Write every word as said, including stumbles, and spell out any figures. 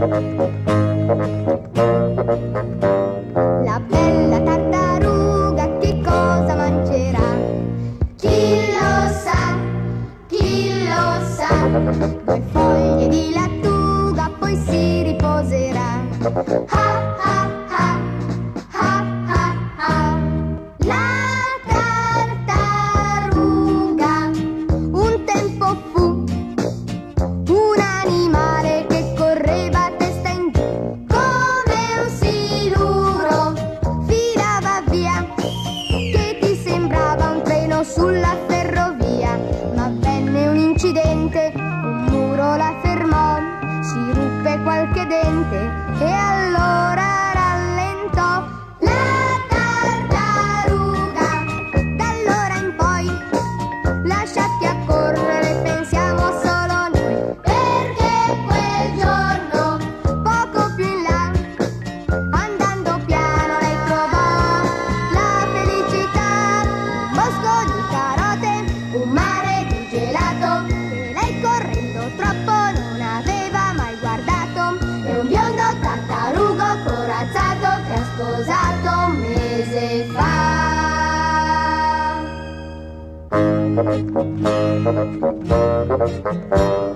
La bella tartaruga che cosa mangerà? Chi lo sa, chi lo sa? Due foglie di lattuga poi si riposerà. Ha, ha, ha, ha, ha, ha. La tartaruga un tempo fu un animale che correva a testa in giù come un siluro, filava via che ti sembrava un treno sulla ferrovia. Ma venne un incidente, un muro la fermò, si ruppe qualche dente e allora rallentò. La tartaruga d'allora in poi, lasciati a correre, pensiamo solo noi, perché quel giorno poco più in là, andando piano lei trovò la felicità. Un bosco di carote, un mare di gelato che lei correndo troppo non aveva mai guardato, e un biondo tartarugo corazzato che ha sposato un mese fa.